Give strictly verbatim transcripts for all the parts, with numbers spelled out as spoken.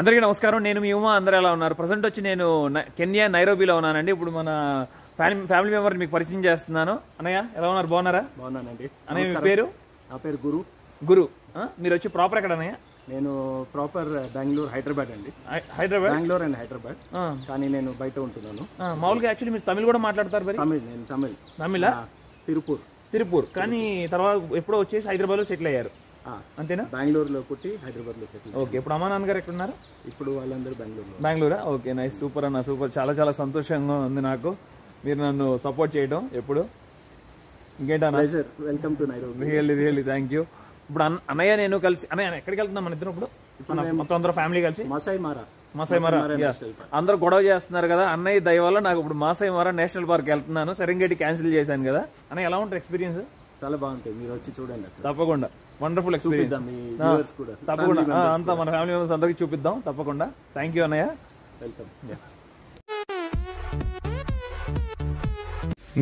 అందరికీ నమస్కారం. నేను మీ ఉమా. అందరూ ఎలా ఉన్నారు? ప్రజెంట్ వచ్చి నేను కెన్యా నైరోబీలో ఉన్నానండి. ఇప్పుడు మన ఫ్యామిలీ ఫ్యామిలీ మెంబర్ని మీకు పరిచయం చేస్తున్నాను. అన్నయ్య, ఎలా ఉన్నారు? బాగున్నారా? బాగున్నానండి. అన్నయ్య, మీ పేరు? నా పేరు గురు. గురు, మీరు వచ్చి ప్రాపర్ ఎక్కడ అన్నయ్య? నేను ప్రాపర్ బెంగళూరు, హైదరాబాద్ అండి. హైదరాబాద్, బెంగళూరు అండ్ హైదరాబాద్. కానీ నేను బయట ఉంటున్నాను. మామూలుగా యాక్చువల్లీ మీరు తమిళ్ కూడా మాట్లాడతారు? తమిళ్, నేను తమిళ్. తమిళ? తిరుపూర్. తిరుపూర్, కానీ తర్వాత ఎప్పుడో వచ్చేసి హైదరాబాద్లో సెటిల్ అయ్యారు, అంతేనా? బెంగళూరులో పుట్టి హైదరాబాద్లో సెటిల్. ఓకే. ఇప్పుడు అమ్మా నాన్నగారు ఎక్కడున్నారు? ఇప్పుడు వాళ్ళందరూ బెంగళూరు. బెంగళూరా? ఓకే, నైస్, సూపర్ అన్న, సూపర్. చాలా చాలా సంతోషంగా ఉంది నాకు మీరు నన్ను సపోర్ట్ చేయడం. ఎప్పుడు ఇంకేంటా? Welcome to Nairobi. Really really thank you. ఇప్పుడు అన్న అన్నయ్య నేను కలిసి అన్నయ్య ఎక్కడికి వెళ్తున్నాం మన ఇద్దరు? ఇప్పుడు మొత్తం అందరూ ఫ్యామిలీ కలిసి మసాయి మారా మసాయి మారా అందరూ గొడవ చేస్తున్నారు కదా, అన్నయ్య దయ వల్ల నాకు ఇప్పుడు మసాయి మారా నేషనల్ పార్క్ వెళ్తున్నాను. సెరెంగేటి క్యాన్సిల్ చేశాను కదా. అన్నయ్య, ఎలా ఉంటుంది ఎక్స్పీరియన్స్? చాలా బాగుంటుంది, మీరు వచ్చి చూడండి. తప్పకుండా, వండర్ఫుల్ ఎక్స్పీరియన్స్. తప్పకుండా అంతా మన ఫ్యామిలీ మెంబర్స్ అందరికీ చూపిద్దాం. తప్పకుండా. థ్యాంక్ యూ అన్నయ్య. వెల్కమ్.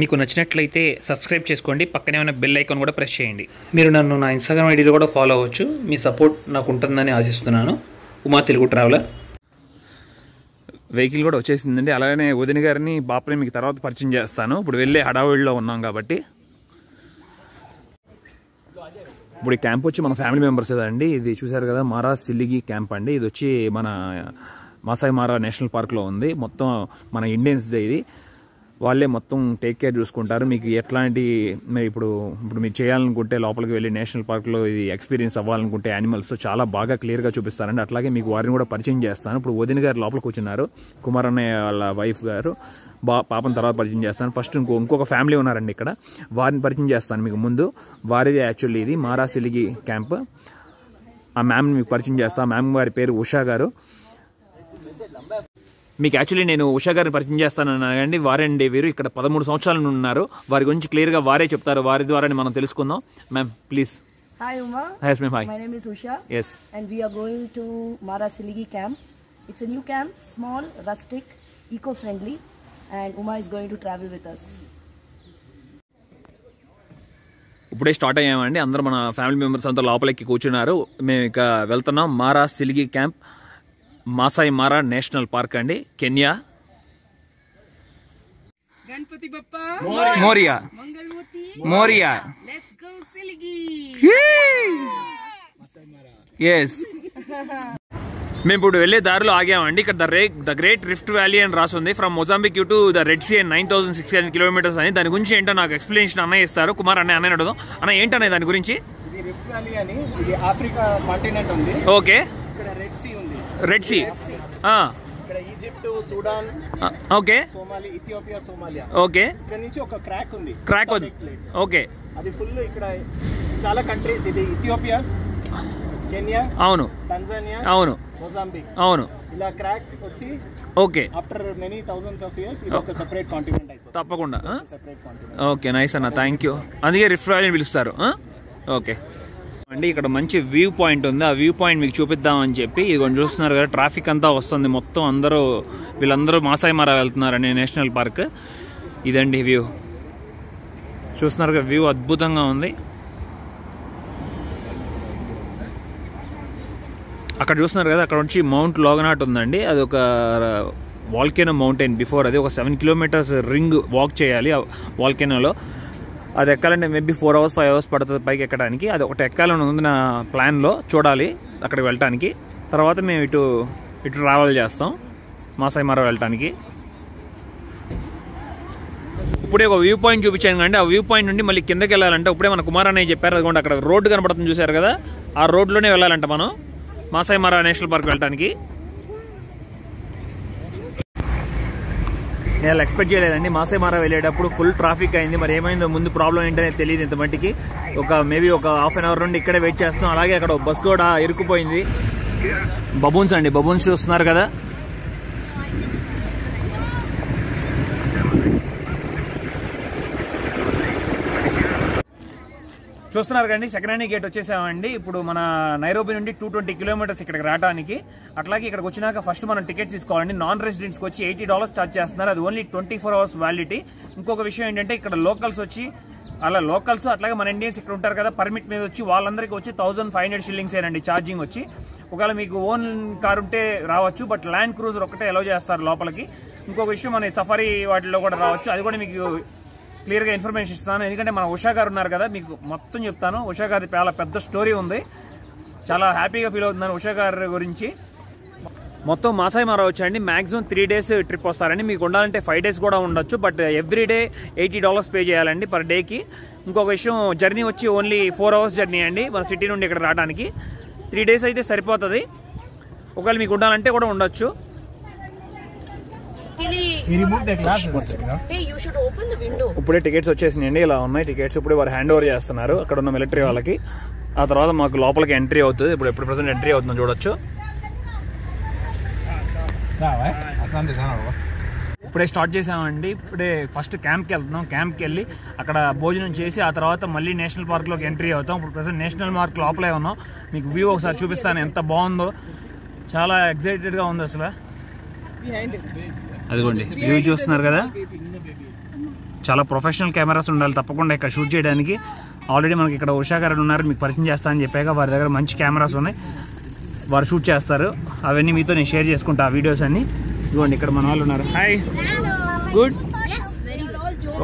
మీకు నచ్చినట్లయితే సబ్స్క్రైబ్ చేసుకోండి. పక్కనే ఉన్న బెల్ ఐకాన్ కూడా ప్రెస్ చేయండి. మీరు నన్ను నా ఇన్స్టాగ్రామ్ ఐడీలో కూడా ఫాలో అవ్వచ్చు. మీ సపోర్ట్ నాకు ఉంటుందని ఆశిస్తున్నాను. ఉమా తెలుగు ట్రావెలర్. వెహికల్ కూడా వచ్చేసిందండి. అలాగే వదిన గారిని, బాపని మీకు తర్వాత పరిచయం చేస్తాను. ఇప్పుడు వెళ్ళే హడావుడిలో ఉన్నాం కాబట్టి. ఇప్పుడు ఈ క్యాంప్ వచ్చి మన ఫ్యామిలీ మెంబర్స్ కదండి. ఇది చూశారు కదా, మారా సిలిగి క్యాంప్ అండి. ఇది వచ్చి మన మసాయి మారా నేషనల్ పార్క్లో ఉంది. మొత్తం మన ఇండియన్స్దే ఇది. వాళ్ళే మొత్తం టేక్ కేర్ చూసుకుంటారు. మీకు ఎట్లాంటి ఇప్పుడు ఇప్పుడు మీరు చేయాలనుకుంటే లోపలికి వెళ్ళి నేషనల్ పార్క్లో ఇది ఎక్స్పీరియన్స్ అవ్వాలనుకుంటే యానిమల్స్ చాలా బాగా క్లియర్గా చూపిస్తారండి. అట్లాగే మీకు వారిని కూడా పరిచయం చేస్తాను. ఇప్పుడు వదిన గారు లోపలికి వచ్చినారు, కుమార్ అన్నయ్య వాళ్ళ వైఫ్ గారు. బా పాపం తర్వాత పరిచయం చేస్తాను. ఫస్ట్ ఇంకో ఇంకొక ఫ్యామిలీ ఉన్నారండి ఇక్కడ, వారిని పరిచయం చేస్తాను మీకు ముందు. వారిది యాక్చువల్లీ ఇది మారా సిలిగి క్యాంప్. ఆ మ్యామ్ని మీకు పరిచయం చేస్తాను. మ్యామ్ వారి పేరు ఉషా గారు. మీకు యాక్చువల్లీ నేను ఉషా గారిని పరిచయం చేస్తానండి. వారండి వీరు ఇక్కడ పదమూడు సంవత్సరాల నుండి ఉన్నారు. వారి గురించి క్లియర్గా వారే చెప్తారు. వారి ద్వారా మనం తెలుసుకుందాం. Ma'am please. Hi Uma. Yes ma'am, hi. My name is Usha. Yes. And we are going to Mara Siligi camp. It's a new camp, small, rustic, eco-friendly, and Uma is going to travel with us. ఇప్పుడే start అయ్యామండి. అందరూ మన family members అంతా లోపలికి కూర్చున్నారు. మేము ఇక వెళ్తున్నాం Mara Siligi camp, Masai Mara national park అండి, Kenya. Ganapati Bappa Morya Morya. Let's go Siligi. Masai Mara. yes. మేము ఇప్పుడు వెళ్ళే దారిలో ఆగామండి. ఇక్కడ there the great rift valley అని రాస్తుంది. From Mozambique to the red sea nine thousand six hundred kilometers అని. దాని గురించి ఏంటో నాకు ఎక్స్ప్లెనేషన్ అన్నయ్య ఇస్తారు. కుమార్ అన్నయ్య అన్నయ్య అడుగుదాం. అన్న, ఏంటనే దాని గురించి? ఇది రిఫ్ట్ వ్యాలీ అని. ఇది ఆఫ్రికా కాంటినెంట్ ఉంది. ఓకే. ఇక్కడ రెడ్ సీ ఉంది. Red sea. ఆ ఇక్కడ Egypt, Sudan, okay, Somalia, Ethiopia, Somalia. Okay. ఇక్కడ నుంచి ఒక క్రాక్ ఉంది. క్రాక్ ఉంది. ఓకే. అది ఫుల్ ఇక్కడ చాలా కంట్రీస్. ఇది ఇథియోపియా, కెన్యా, అవును, టాంజానియా, అవును, మొజాంబిక్, అవును. ఇలా క్రాక్ వచ్చి okay after many thousands of years ఇది ఒక సెపరేట్ కాంటినెంట్ అయిపోతుంది. తప్పకుండా సెపరేట్ కాంటినెంట్. ఓకే, నైస్ అన్న, థాంక్యూ. అందుకే రిఫ్ట్ వ్యాలీ పిలుస్తారు. ఓకే అండి. ఇక్కడ మంచి వ్యూ పాయింట్ ఉంది. ఆ వ్యూ పాయింట్ మీకు చూపిద్దామని చెప్పి ఇది కొంచెం చూస్తున్నారు కదా. ట్రాఫిక్ అంతా వస్తుంది మొత్తం. అందరూ వీళ్ళందరూ మసాయి మారా వెళ్తున్నారండి నేషనల్ పార్క్. ఇదండి వ్యూ చూస్తున్నారు కదా. వ్యూ అద్భుతంగా ఉంది. అక్కడ చూస్తున్నారు కదా, అక్కడ నుంచి మౌంట్ లోగనాట్ ఉందండి. అది ఒక వాల్కెనో మౌంటైన్. బిఫోర్ అది ఒక సెవెన్ కిలోమీటర్స్ రింగ్ వాక్ చేయాలి ఆ వాల్కెనోలో. అది ఎక్కాలంటే maybe four hours five hours పడుతుంది పైకి ఎక్కడానికి. అది ఒకటి ఎక్కాలని ఉంది నా ప్లాన్లో. చూడాలి అక్కడికి వెళ్ళటానికి. తర్వాత మేము ఇటు ఇటు ట్రావెల్ చేస్తాం మసాయి మారా వెళ్ళటానికి. ఇప్పుడే ఒక వ్యూ పాయింట్ చూపించాను కండి. ఆ వ్యూ పాయింట్ నుండి మళ్ళీ కిందకి వెళ్ళాలంటే ఇప్పుడే మన కుమార్ అనే చెప్పారు. అదిగోండి అక్కడ రోడ్డు కనపడుతుంది చూసారు కదా. ఆ రోడ్లోనే వెళ్ళాలంట మనం మసాయి మారా నేషనల్ పార్క్ వెళ్ళటానికి. నేను అలా ఎక్స్పెక్ట్ చేయలేదండి. మసాయి మారా వెళ్ళేటప్పుడు ఫుల్ ట్రాఫిక్ అయింది. మరి ఏమైందో ముందు ప్రాబ్లం ఏంటనేది తెలియదు ఇంత మట్టికి. ఒక మేబీ ఒక హాఫ్ అన్ అవర్ నుండి ఇక్కడే వెయిట్ చేస్తాం. అలాగే అక్కడ బస్ కూడా ఇరుక్కుపోయింది. బబూన్స్ అండి, బబూన్స్ చూస్తున్నారు కదా. చూస్తున్నారు కండి. సెకండ్ గేట్ వచ్చేసామండి. ఇప్పుడు మన నైరోబీ నుండి టూ ట్వంటీ కిలోమీటర్స్ ఇక్కడికి రావడానికి. అట్లాగే ఇక్కడికి వచ్చినాక ఫస్ట్ మనం టికెట్ తీసుకోవాలండి. నాన్ రెసిడెంట్స్కి వచ్చి ఎయిటీ డాలర్స్ ఛార్జ్ చేస్తున్నారు. అది only twenty four hours validity. ఇంకొక విషయం ఏంటంటే ఇక్కడ లోకల్స్ వచ్చి అలా లోకల్స్ అట్లాగే మన ఇండియన్స్ ఇక్కడ ఉంటారు కదా పర్మిట్ మీద వచ్చి వాళ్ళందరికీ వచ్చి థౌసండ్ ఫైవ్ హండ్రెడ్ షిల్లింగ్స్ ఏనండి ఛార్జింగ్ వచ్చి. ओन कार उंटे रावच्चु बट लैंड क्रूजर ओकटे अलो चेस्तारु लोपलिकी। इंकोक विषयं मन सफारी वाटिलो कूडा रावच्चु अदि कूडा मीकु क्लियर गा इन्फर्मेशन इस्तानु एंदुकंटे मन उषा गारु उन्नारु कदा मीकु मोत्तं चेप्तानु। उषा गारिदी चाला पेद्द स्टोरी उंदी, चाला హ్యాపీగా ఫీల్ అవుతున్నాను ఉషా గారి గురించి। మొత్తం మాసాయి మారా వచ్చండి మాక్సిమం త్రీ డేస్ ట్రిప్ వస్తారండి, మీకు ఉండాలంటే ఫైవ్ డేస్ కూడా ఉండొచ్చు but every day eighty dollars pay చేయాలండి పర్ డేకి। ఇంకొక విషయం జర్నీ వచ్చి ఓన్లీ ఫోర్ అవర్స్ జర్నీ అండి మన సిటీ నుండి ఇక్కడ రావడానికి, త్రీ డేస్ అయితే సరిపోతుంది ఒకవేళ మీకు ఉండాలంటే కూడా ఉండొచ్చు। ఇప్పుడే టికెట్స్ వచ్చేసినాయండి, ఇలా ఉన్నాయి టికెట్స్, ఇప్పుడు వారు హ్యాండ్ ఓవర్ చేస్తున్నారు అక్కడ ఉన్న మిలిటరీ వాళ్ళకి। ఆ తర్వాత మాకు లోపలికి ఎంట్రీ అవుతుంది, ఇప్పుడు ఎప్పుడు ప్రెసెంట్ ఎంట్రీ అవుతుందో చూడొచ్చు। ఇప్పుడే స్టార్ట్ చేసామండి, ఇప్పుడే ఫస్ట్ క్యాంప్కి వెళ్తున్నాం, క్యాంప్కి వెళ్ళి అక్కడ భోజనం చేసి ఆ తర్వాత మళ్ళీ నేషనల్ పార్క్లోకి ఎంట్రీ అవుతాం। ఇప్పుడు ప్రెసెంట్ నేషనల్ పార్క్ లోపలే ఉన్నాం, మీకు వ్యూ ఒకసారి చూపిస్తాను ఎంత బాగుందో, చాలా ఎక్సైటెడ్గా ఉంది అసలు। అదిగోండి వ్యూ చూస్తున్నారు కదా, చాలా ప్రొఫెషనల్ కెమెరాస్ ఉండాలి తప్పకుండా ఇక్కడ షూట్ చేయడానికి। ఆల్రెడీ మనకి ఇక్కడ ఉషా గారు ఉన్నారు, మీకు పరిచయం చేస్తానని చెప్పాక వారి దగ్గర మంచి కెమెరాస్ ఉన్నాయి, వారు షూట్ చేస్తారు, అవన్నీ మీతో నేను షేర్ చేసుకుంటా ఆ వీడియోస్ అన్ని। ఇదిగోండి ఇక్కడ మన వాళ్ళు ఉన్నారు, hi good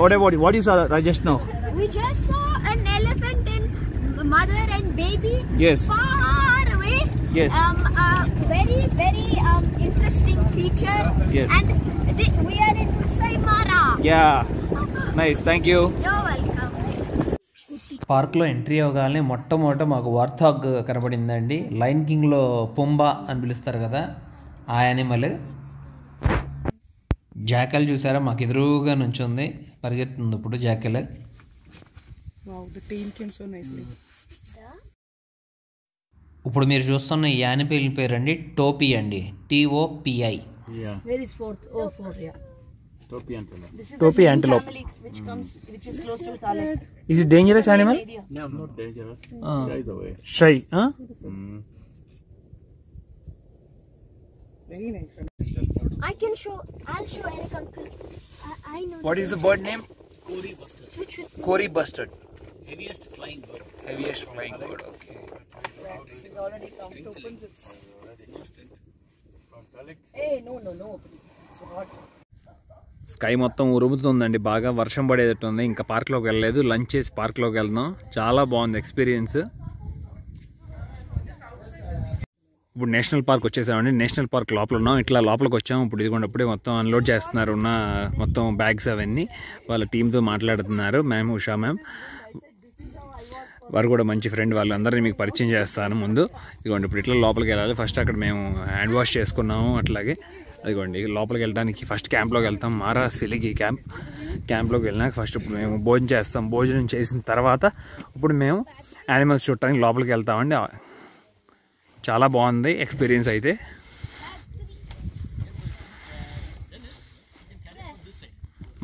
what about what you saw just now we just saw an elephant and mother and baby yes far away yes um a very very um interesting creature yes and th we are in Masai Mara yeah nice thank you you're welcome। పార్క్లో entry అవ్వగానే మొట్టమొదట మాకు వార్థాగ్ కనబడిందండి, line కింగ్లో పొంబా అని పిలుస్తారు కదా ఆ animal. Jackal చూసారా మాకు ఎదురుగా నుంచుంది, పరిగెత్తుంది ఇప్పుడు జాకల్। ఇప్పుడు మీరు చూస్తున్న ఈ యానిమల్ పేరండి టోపీ అండి, T O P I topi antelope this is topi antelope family, which comes which is close to Talik. Is it dangerous animal? No, not dangerous. uh, shy away shy huh mm. Very nice one. I can show I'll show Eric uncle. I, I know what is the bird name? Cory bustard. Cory bustard heaviest flying bird. Heaviest flying bird okay it already come to opens its already instant from Talik. Hey no no no it's hot. Sky మొత్తం ఉరుముతుందండి, బాగా వర్షం పడేటట్టుంది। ఇంకా పార్క్లోకి వెళ్ళలేదు, lunch చేసి పార్క్లోకి వెళ్దాం, చాలా బాగుంది ఎక్స్పీరియన్స్। ఇప్పుడు నేషనల్ పార్క్ వచ్చేసామండి, నేషనల్ పార్క్ లోపల ఉన్నాం, ఇట్లా లోపలికి వచ్చాము ఇప్పుడు। ఇదిగోండి మొత్తం అన్లోడ్ చేస్తున్నారు ఉన్న మొత్తం బ్యాగ్స్ అవన్నీ, వాళ్ళ టీంతో మాట్లాడుతున్నారు మ్యామ్ ఉషా మ్యామ్ వారు కూడా మంచి ఫ్రెండ్, వాళ్ళందరినీ మీకు పరిచయం చేస్తాను ముందు। ఇదిగోండి ఇప్పుడు ఇట్లా లోపలికి వెళ్ళాలి, ఫస్ట్ అక్కడ మేము హ్యాండ్ వాష్ చేసుకున్నాము, అట్లాగే అదిగోండి లోపలికి వెళ్ళడానికి ఫస్ట్ క్యాంప్లోకి వెళ్తాం మారా సిలిగి క్యాంప్। క్యాంప్లోకి వెళ్ళినాక ఫస్ట్ ఇప్పుడు మేము భోజనం చేస్తాం, భోజనం చేసిన తర్వాత ఇప్పుడు మేము యానిమల్స్ చూడటానికి లోపలికి వెళ్తామండి। చాలా బాగుంది ఎక్స్పీరియన్స్ అయితే,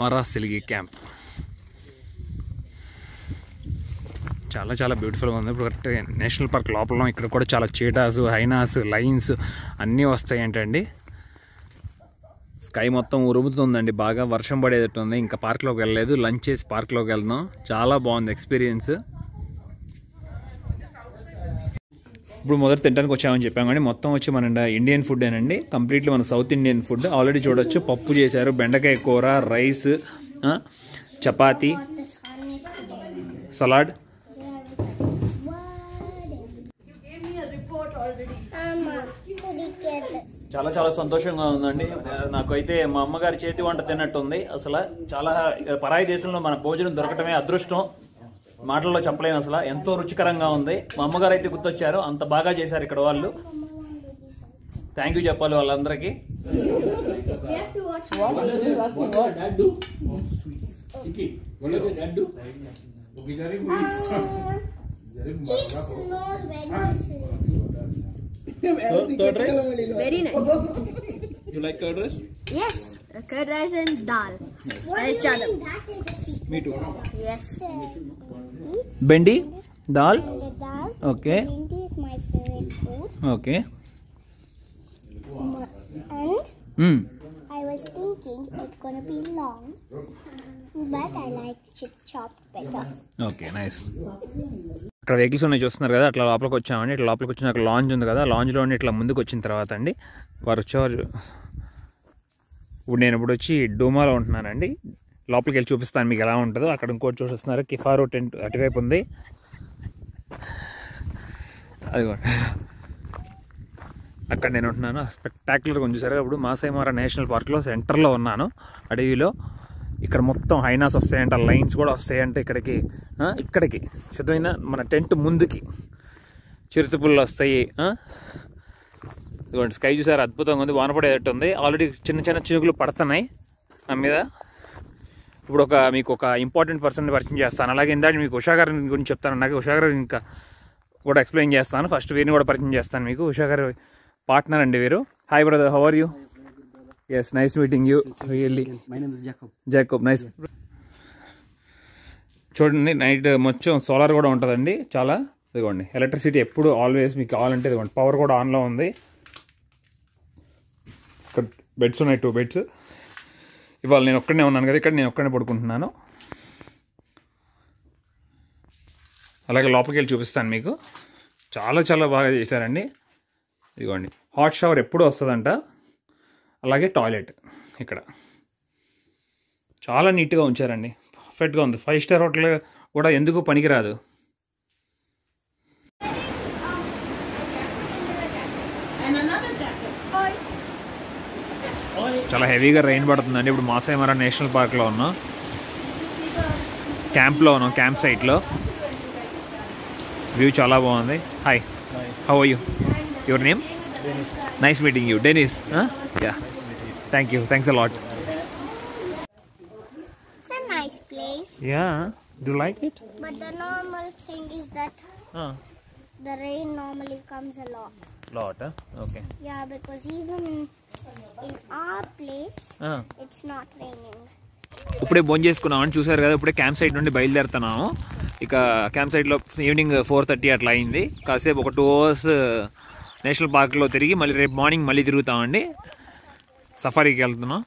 మారా సిలిగి క్యాంప్ చాలా చాలా బ్యూటిఫుల్గా ఉంది। ఇప్పుడు నేషనల్ పార్క్ లోపల ఇక్కడ కూడా చాలా చీటాస్ హైనాస్ లైన్స్ అన్నీ వస్తాయి ఏంటండి। స్కై మొత్తం ఉరుముతుందండి, బాగా వర్షం పడేటట్టుంది। ఇంకా పార్క్లోకి వెళ్ళలేదు, లంచ్ చేసి పార్క్లోకి వెళ్దాం, చాలా బాగుంది ఎక్స్పీరియన్స్। ఇప్పుడు మొదట తినడానికి వచ్చామని చెప్పాం కానీ మొత్తం వచ్చి మన ఇండియన్ ఫుడ్ ఏనండి, కంప్లీట్లీ మన సౌత్ ఇండియన్ ఫుడ్। ఆల్రెడీ చూడొచ్చు పప్పు చేశారు, బెండకాయ కూర, రైస్, చపాతీ, సలాడ్। చాలా చాలా సంతోషంగా ఉందండి నాకైతే, మా అమ్మగారి చేతి వంట తిన్నట్టుంది అసలు। చాలా పరాయి దేశంలో మన భోజనం దొరకటమే అదృష్టం, మాటల్లో చెప్పలేను అసలు, ఎంతో రుచికరంగా ఉంది। మా అమ్మగారు అయితే గుర్తొచ్చారు, అంత బాగా చేశారు ఇక్కడ వాళ్ళు, థ్యాంక్ యూ చెప్పాలి వాళ్ళందరికీ। So, curd rice? Very nice. You like curd rice? Yes, curd rice and dal. And chana. Me too. Yes. Bendi, dal. Dal. Okay. Bendi is my favorite food. Okay. And hmm. I was thinking it's gonna be long, but I like chip chopped better. Okay, nice. అక్కడ vehicles ఉన్నాయి చూస్తున్నారు కదా, అట్లా లోపలికి వచ్చామండి. ఇట్లా లోపలికి వచ్చిన అక్కడ లాంజ్ ఉంది కదా, లాంజ్లోనే ఇట్లా ముందుకు వచ్చిన తర్వాత అండి వారు వచ్చేవారు. ఇప్పుడు నేను ఇప్పుడు వచ్చి డూమాలో ఉంటున్నానండి, లోపలికి వెళ్ళి చూపిస్తాను మీకు ఎలా ఉంటుందో. అక్కడ ఇంకోటి చూసేస్తున్నారు కిఫారో టెంట్ అటువైపు ఉంది, అది అక్కడ నేను ఉంటున్నాను. స్పెక్టాక్యులర్గా ఉంది సరే. ఇప్పుడు మాసై మారా నేషనల్ పార్క్లో సెంటర్లో ఉన్నాను, అడవిలో. ఇక్కడ మొత్తం హైనాస్ వస్తాయంట, లైన్స్ కూడా వస్తాయంట ఇక్కడికి. ఇక్కడికి శుద్ధమైన మన టెంట్ ముందుకి చిరుతపుల్లు వస్తాయి. ఇదిగోండి స్కై చూసారు, అద్భుతంగా ఉంది, వాన పడేటట్టు ఉంది. ఆల్రెడీ చిన్న చిన్న చినుకులు పడుతున్నాయి నా మీద. ఇప్పుడు ఒక మీకు ఒక ఇంపార్టెంట్ పర్సన్ పరిచయం చేస్తాను, అలాగే ఇందాక మీకు ఉషాగారి గురించి చెప్తాను, నాకు ఉషాగారు ఇంకా కూడా ఎక్స్ప్లెయిన్ చేస్తాను. ఫస్ట్ వీరిని కూడా పరిచయం చేస్తాను మీకు. ఉషాగారు పార్ట్నర్ అండి వీరు. Hi brother, how are you? Yes, nice meeting you. Really, my name is Jacob. Jacob, nice. చూడండి నైట్ మొత్తం సోలార్ కూడా ఉంటుందండి చాలా. ఇదిగోండి ఎలక్ట్రిసిటీ ఎప్పుడు ఆల్వేస్ మీకు కావాలంటే ఇదిగోండి పవర్ కూడా ఆన్లో ఉంది. ఇక్కడ బెడ్స్ ఉన్నాయి, టూ బెడ్స్. ఇవాళ నేను ఒక్కడనే ఉన్నాను కదా, ఇక్కడ నేను ఒక్కడనే పడుకుంటున్నాను. అలాగే లోపలికి వెళ్ళి చూపిస్తాను మీకు. చాలా చాలా బాగా చేశారండి. ఇదిగోండి హాట్ షవర్ ఎప్పుడు వస్తుందంట, అలాగే టాయిలెట్ ఇక్కడ చాలా నీట్గా ఉంచారండి, పర్ఫెక్ట్గా ఉంది. ఫైవ్ స్టార్ హోటల్ కూడా ఎందుకు పనికిరాదు. చాలా హెవీగా రెయిన్ పడుతుందండి. ఇప్పుడు మాసై మారా నేషనల్ పార్క్లో ఉన్నాం, క్యాంప్లో ఉన్నాం, క్యాంప్ సైట్లో. వ్యూ చాలా బాగుంది. Hi, how are you? Your name? Nice meeting you. Denis. Yeah. Thank you. Thanks a lot. It's a nice place. Yeah. Do you like it? But the normal thing is that uh. the rain normally comes a lot. Lot, huh? Okay. Yeah, because even in our place, uh. it's not raining. ఇప్పుడే బోన్ చేసుకున్నామని చూసారు కదా, ఇప్పుడే camp site నుండి బయలుదేరుతున్నాము. ఇక camp సైట్లో evening four thirty అట్లా అయింది. కాసేపు ఒక టూ అవర్స్ నేషనల్ పార్క్లో తిరిగి మళ్ళీ రేపు మార్నింగ్ మళ్ళీ తిరుగుతామండి. సఫారీకి వెళ్తున్నాం.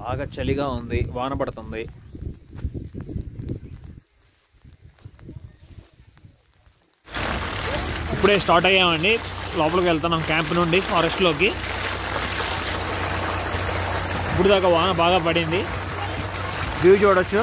బాగా చలిగా ఉంది, వాన పడుతుంది. ఇప్పుడే స్టార్ట్ అయ్యామండి, లోపలికి వెళ్తున్నాం క్యాంప్ నుండి ఫారెస్ట్లోకి. ఇప్పుడు దాకా వాన బాగా పడింది. వ్యూ చూడొచ్చు.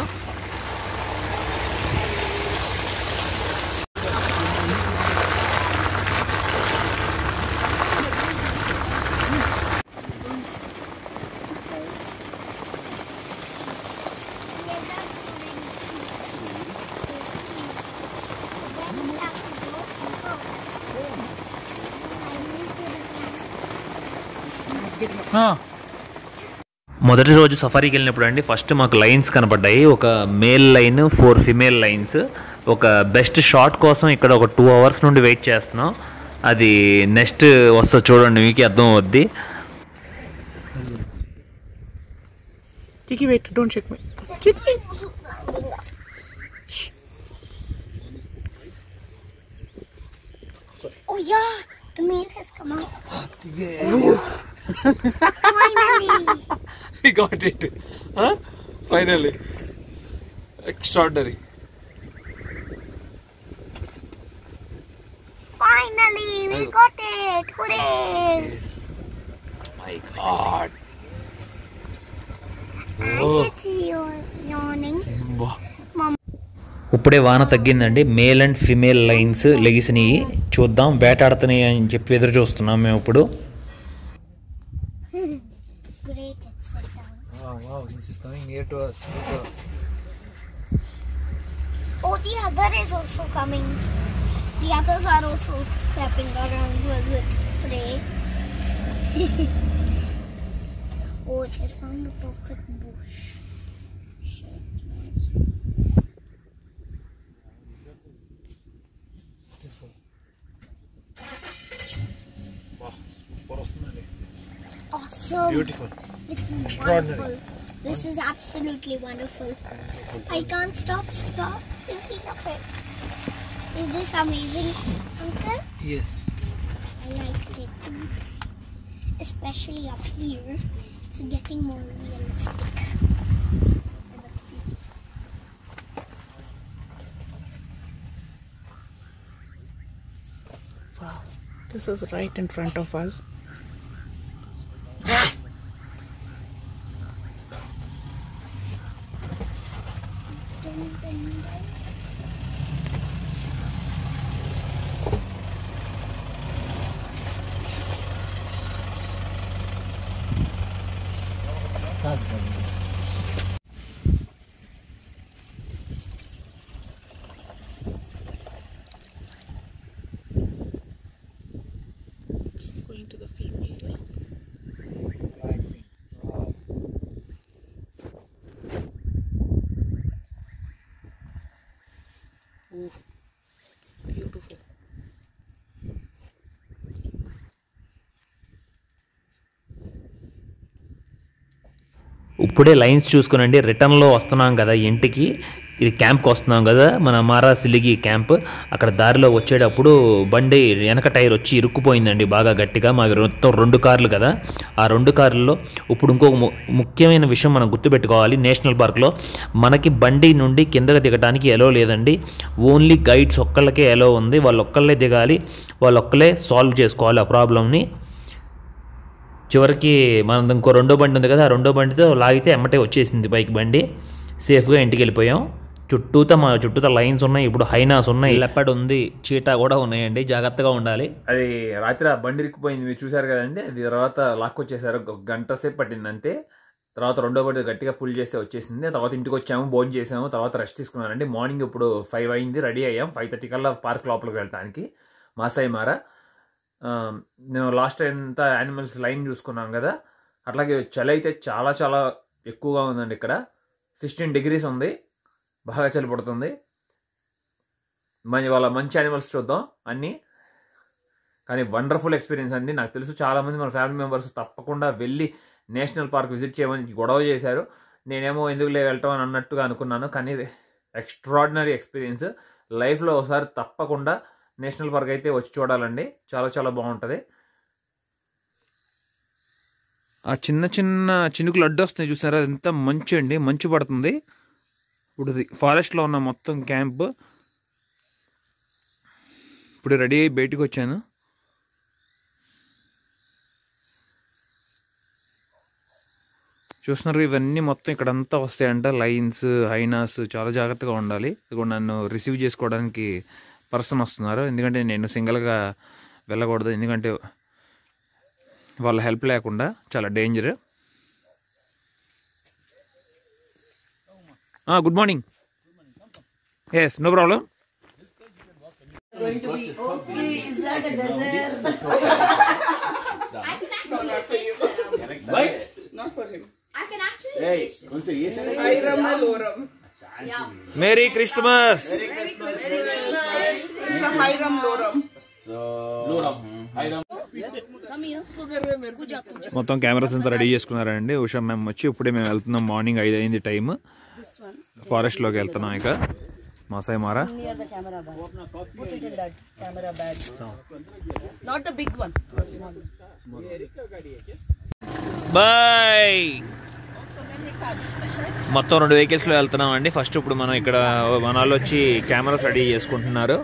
మొదటి రోజు సఫారీకి వెళ్ళినప్పుడు అండి ఫస్ట్ మాకు లైన్స్ కనపడ్డాయి. ఒక male lion, four female lions. ఒక బెస్ట్ షాట్ కోసం ఇక్కడ ఒక టూ అవర్స్ నుండి వెయిట్ చేస్తున్నాం. అది నెక్స్ట్ వస్తుంది చూడండి, మీకు అర్థం అవుద్ది. Finally, we got it. Huh? Finally, extraordinary. Finally, we got it. Hooray! My God. I get you yawning. Simba. ఇప్పుడే వాన తగ్గిందండి. మేల్ అండ్ ఫిమేల్ లైన్స్ లెగిసినవి చూద్దాం, వేటాడుతున్నాయి అని చెప్పి ఎదురు చూస్తున్నాం మేము ఇప్పుడు. Awesome. Beautiful. Extraordinary. Wonderful. This is absolutely wonderful. Wonderful. I can't stop stop thinking of it. Is this amazing, Uncle? Yes. I liked it too. Especially up here, it's getting more realistic. This is right in front of us. Beautiful. ఇప్పుడే lions చూసుకునండి, రిటర్న్లో వస్తున్నాం కదా ఇంటికి, ఇది క్యాంప్కి వస్తున్నాం కదా మన మారా సిలిగి క్యాంప్. అక్కడ దారిలో వచ్చేటప్పుడు బండి వెనక టైర్ వచ్చి ఇరుక్కుపోయిందండి బాగా గట్టిగా. మా మొత్తం రెండు కార్లు కదా, ఆ రెండు కార్లలో. ఇప్పుడు ఇంకొక ముఖ్యమైన విషయం మనం గుర్తుపెట్టుకోవాలి, నేషనల్ పార్క్లో మనకి బండి నుండి కిందకి దిగడానికి ఎలో లేదండి, ఓన్లీ గైడ్స్ ఒక్కళ్ళకే ఎలో ఉంది. వాళ్ళు ఒక్కళ్ళే దిగాలి, వాళ్ళు ఒక్కళ్ళే సాల్వ్ చేసుకోవాలి ఆ ప్రాబ్లమ్ని. చివరికి మనం ఇంకో రెండో బండి ఉంది కదా, ఆ రెండో బండితో లాగితే ఎమ్మటే వచ్చేసింది బైక్ బండి, సేఫ్గా ఇంటికి వెళ్ళిపోయాం. చుట్టూతో మా చుట్టూతో లైన్స్ ఉన్నాయి, ఇప్పుడు హైనాస్ ఉన్నాయి, లెపర్డ్ ఉంది, చీటా కూడా ఉన్నాయండి, జాగ్రత్తగా ఉండాలి. అది రాత్రి బండి ఇరుక్కుపోయింది మీరు చూసారు కదండి, అది తర్వాత లాక్కొచ్చేసారు, గంట సేపు పట్టింది అంతే. తర్వాత రెండో బండి గట్టిగా పుల్ చేసి వచ్చేసింది. తర్వాత ఇంటికి వచ్చాము, భోజనం చేసాము, తర్వాత రెస్ట్ తీసుకున్నారండి. మార్నింగ్ ఇప్పుడు ఫైవ్ అయింది, రెడీ అయ్యాం, ఫైవ్ థర్టీ కల్లా పార్క్ లోపలికి వెళ్ళటానికి మాసాయి మారా. నేను లాస్ట్ టైం అంతా యానిమల్స్ లైన్ చూసుకున్నాం కదా, అట్లాగే చలి అయితే చాలా చాలా ఎక్కువగా ఉందండి. ఇక్కడ సిక్స్టీన్ డిగ్రీస్ ఉంది, బాగా చలి పడుతుంది. మంచి వాళ్ళ మంచి యానిమల్స్ చూద్దాం అన్నీ, కానీ వండర్ఫుల్ ఎక్స్పీరియన్స్ అండి. నాకు తెలుసు చాలామంది మన ఫ్యామిలీ మెంబర్స్ తప్పకుండా వెళ్ళి నేషనల్ పార్క్ విజిట్ చేయమని గొడవ చేశారు, నేనేమో ఎందుకులే వెళ్ళటం అని అన్నట్టుగా అనుకున్నాను, కానీ ఎక్స్ట్రాడినరీ ఎక్స్పీరియన్స్. లైఫ్లో ఒకసారి తప్పకుండా నేషనల్ పార్క్ అయితే వచ్చి చూడాలండి, చాలా చాలా బాగుంటుంది. ఆ చిన్న చిన్న చినుకులు అడ్డు వస్తున్నాయి చూసారా, అదంతా మంచు అండి, మంచు పడుతుంది. ఇప్పుడు ఫారెస్ట్లో ఉన్న మొత్తం క్యాంప్. ఇప్పుడు రెడీ అయ్యి బయటకు వచ్చాను. చూస్తున్నారు ఇవన్నీ మొత్తం ఇక్కడంతా వస్తాయంట లైన్స్, హైనాస్, చాలా జాగ్రత్తగా ఉండాలి. ఇప్పుడు నన్ను రిసీవ్ చేసుకోవడానికి పర్సన్ వస్తున్నారు, ఎందుకంటే నేను సింగిల్గా వెళ్ళకూడదు, ఎందుకంటే వాళ్ళ హెల్ప్ లేకుండా చాలా danger. Good morning. Yes, no problem. Merry Christmas. Merry Christmas. Merry Christmas. It's a Hiram Loram. So Loram. Hiram. మొత్తం కెమెరాస్ అంతా రెడీ చేసుకున్నారండి. ఉషా మేము వచ్చి ఇప్పుడే మేము వెళ్తున్నాం, మార్నింగ్ ఐదు అయింది టైమ్. ఫారెస్ట్ లోకి వెళ్తున్నాం ఇక మాసాయి మారా. బాయ్. మొత్తం రెండు వెహికల్స్లో వెళ్తున్నాం అండి. ఫస్ట్ ఇప్పుడు మనం ఇక్కడ మనాల్లో వచ్చి కెమెరాస్ రెడీ చేసుకుంటున్నారు.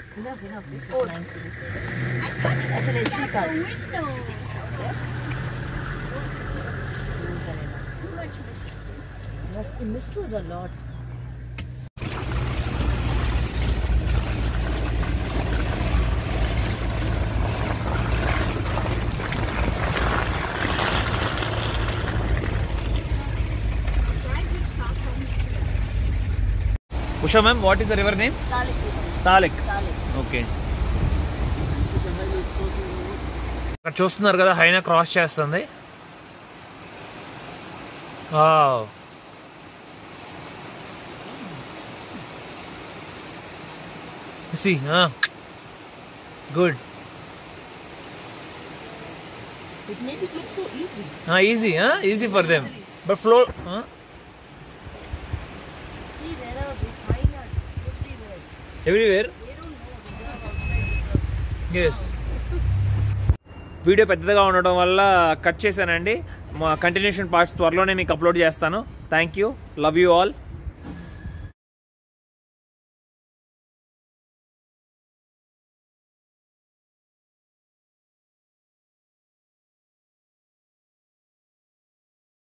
Usha ma'am, what is the river name? Talik. Talik. Okay. ఇక్కడ చూస్తున్నారు కదా హైనా క్రాస్ చేస్తుంది. Wow. See, ah. Good. It made it look so easy. Ah, easy, ah, easy for them. But flow, ah. Everywhere? Yes. Video పెద్దగా ఉండడం వల్ల cut చేశానండి. మా continuation parts త్వరలోనే మీకు అప్లోడ్ చేస్తాను. Thank you, love you all.